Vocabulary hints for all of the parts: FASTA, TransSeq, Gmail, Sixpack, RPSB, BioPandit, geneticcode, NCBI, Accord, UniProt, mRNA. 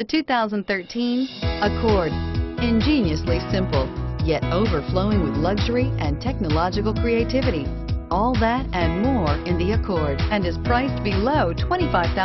The 2013 Accord. Ingeniously simple, yet overflowing with luxury and technological creativity. All that and more in the Accord, and is priced below $25,000.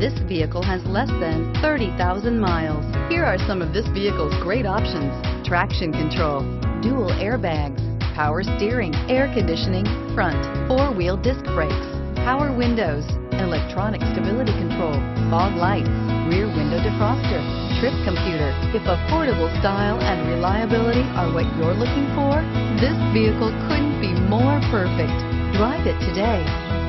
This vehicle has less than 30,000 miles. Here are some of this vehicle's great options: traction control, dual airbags, power steering, air conditioning, front, four-wheel disc brakes, power windows, electronic stability control, fog lights, rear window defroster, trip computer. If affordable style and reliability are what you're looking for, this vehicle couldn't be more perfect. Drive it today.